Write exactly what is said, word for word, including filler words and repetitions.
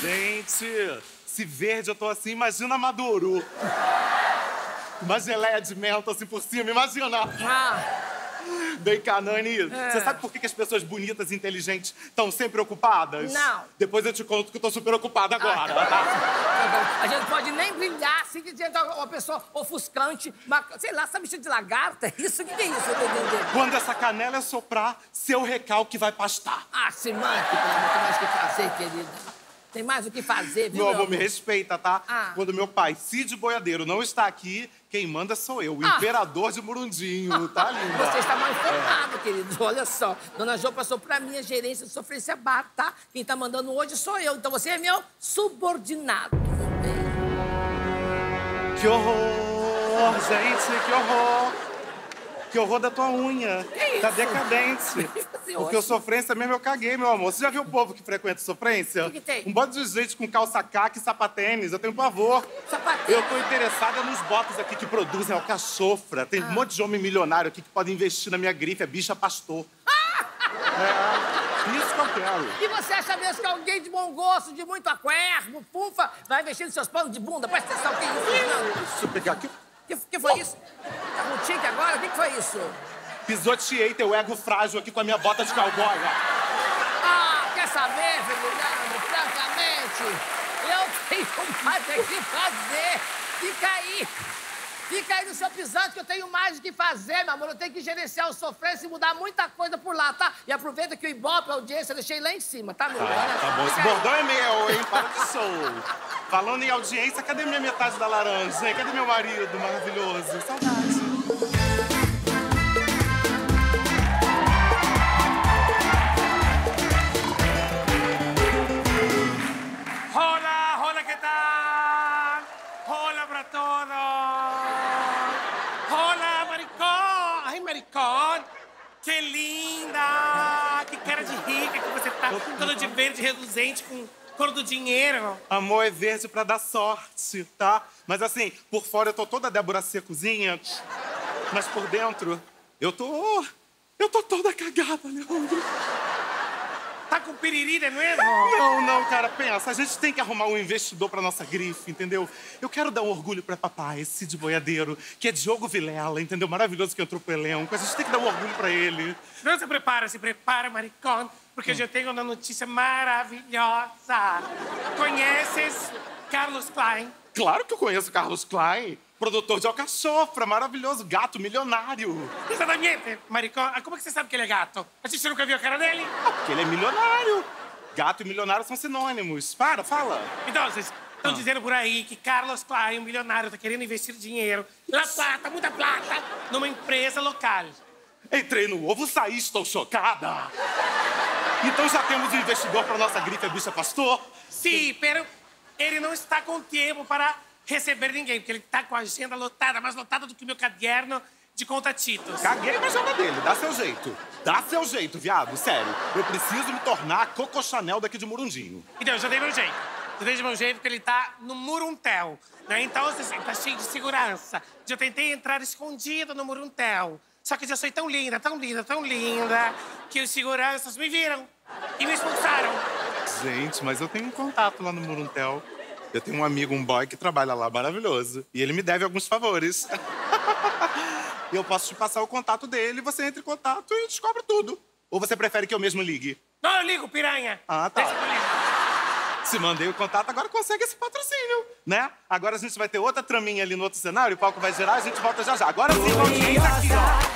Gente, se verde eu tô assim, imagina Maduro. Uma geleia de mel, tô assim por cima, imagina. Ah. Vem cá, Nani. É. Você sabe por que as pessoas bonitas e inteligentes estão sempre ocupadas? Não. Depois eu te conto que eu tô super ocupada agora, ah, tá? tá? A gente pode nem brilhar, assim, que é uma pessoa ofuscante, uma, sei lá, essa bicha de lagarta, isso, o que, que é isso? Quando essa canela é soprar, seu recalque vai pastar. Ah, se manque, pelo amor, tem mais o que fazer, querida. Tem mais o que fazer, viu? Meu amor, me respeita, tá? Ah. Quando meu pai, Cid Boiadeiro, não está aqui, quem manda sou eu, o ah. imperador de Murundinho, tá linda? Você está mal informado, é. querido. Olha só, Dona Jo passou pra mim a gerência de sofrência bar, tá? Quem tá mandando hoje sou eu, então você é meu subordinado. Que horror, gente, que horror. Que horror da tua unha. Que isso? Tá decadente. Porque o sofrência mesmo eu caguei, meu amor. Você já viu o povo que frequenta sofrência? O que, que tem? Um bando de gente com calça caca e sapatênis. Eu tenho pavor. Sapatênis? Eu tô interessada nos botas aqui que produzem alcachofra. Tem ah. um monte de homem milionário aqui que pode investir na minha grife. É Bixa Pastor. É, isso que eu quero. E você acha mesmo que alguém de bom gosto, de muito aquerbo, pufa, vai investir nos seus panos de bunda? Presta atenção, que isso? Deixa eu pegar aqui. O que, que foi oh. isso? Tá com tique agora? O que, que foi isso? Pisoteei teu ego frágil aqui com a minha bota de cowboy. Ah, quer saber, Ferdinando? Francamente, eu tenho mais o que fazer. Fica aí. Fica aí no seu pisante que eu tenho mais o que fazer, meu amor. Eu tenho que gerenciar o sofrência e mudar muita coisa por lá, tá? E aproveita que o Ibope, a audiência, eu deixei lá em cima, tá, meu amor? Ah, tá bom. Esse bordão é meu, hein? Para que sou. Falando em audiência, cadê minha metade da laranja? Cadê meu marido maravilhoso? Saudade. Hola, hola, que tal? Hola pra todos. Hola, maricón. Ai, maricón. Que linda. Que cara de rica que você tá. Toda de verde, reluzente, com... cor do dinheiro. Amor é verde pra dar sorte, tá? Mas assim, por fora eu tô toda Débora Secozinha, mas por dentro eu tô... eu tô toda cagada, Leandro. Tá com piriri, não é? Não, não, cara, pensa. A gente tem que arrumar um investidor pra nossa grife, entendeu? Eu quero dar um orgulho pra papai, esse Cid Boiadeiro, que é Diogo Vilela, entendeu? Maravilhoso que entrou pro elenco. A gente tem que dar um orgulho pra ele. Não se prepara, se prepara, maricón. Porque hoje eu tenho uma notícia maravilhosa. Conheces Carlos Klein? Claro que eu conheço Carlos Klein. Produtor de alcachofra, maravilhoso, gato, milionário. Exatamente, maricón. Como é que você sabe que ele é gato? A gente nunca viu a cara dele? Ah, porque ele é milionário. Gato e milionário são sinônimos. Para, fala. Então, vocês estão ah. dizendo por aí que Carlos Klein, um milionário, tá querendo investir dinheiro, la plata, muita plata, numa empresa local. Entrei no ovo, saí, estou chocada. Então já temos um investidor para nossa grife, a Bixa Pastor? Sim, pero ele não está com tempo para receber ninguém, porque ele está com a agenda lotada, mais lotada do que o meu caderno de contatitos. Caguei na agenda dele, dá seu jeito. Dá seu jeito, viado, sério. Eu preciso me tornar a Coco Chanel daqui de Murundinho. Então, eu já dei meu jeito. Eu dei meu jeito porque ele está no Muruntel, né? Então, assim, tá cheio de segurança. Já tentei entrar escondido no Muruntel. Só que eu já sou tão linda, tão linda, tão linda, que os seguranças me viram e me expulsaram. Gente, mas eu tenho um contato lá no Muruntel. Eu tenho um amigo, um boy, que trabalha lá, maravilhoso. E ele me deve alguns favores. Eu posso te passar o contato dele, você entra em contato e descobre tudo. Ou você prefere que eu mesmo ligue? Não, eu ligo, piranha. Ah, tá. Deixa que eu ligo. Se mandei o contato, agora consegue esse patrocínio, né? Agora a gente vai ter outra traminha ali no outro cenário, o palco vai girar, a gente volta já já. Agora sim, a audiência aqui, ó.